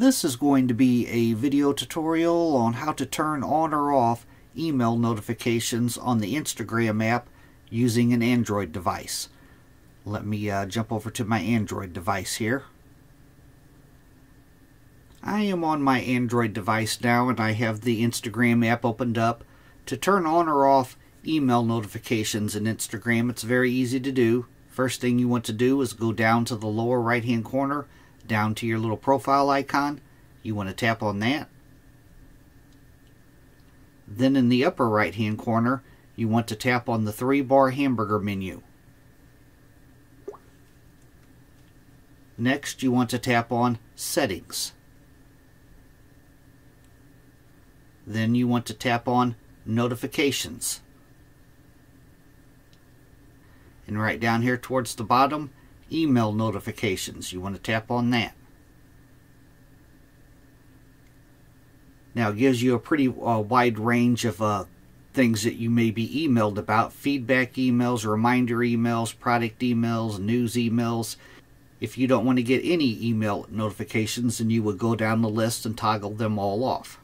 This is going to be a video tutorial on how to turn on or off email notifications on the Instagram app using an Android device. Let me jump over to my Android device here. I am on my Android device now, and I have the Instagram app opened up. To turn on or off email notifications in Instagram, it's very easy to do. First thing you want to do is go down to the lower right hand corner, down to your little profile icon. You want to tap on that. Then in the upper right hand corner, you want to tap on the 3-bar hamburger menu. Next, you want to tap on Settings. Then you want to tap on Notifications. And right down here towards the bottom, Email Notifications. You want to tap on that. Now it gives you a pretty wide range of things that you may be emailed about. Feedback emails, reminder emails, product emails, news emails. If you don't want to get any email notifications, then you would go down the list and toggle them all off.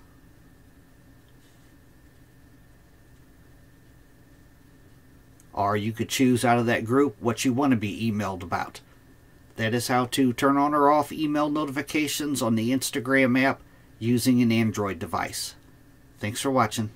Or you could choose out of that group what you want to be emailed about. That is how to turn on or off email notifications on the Instagram app using an Android device. Thanks for watching.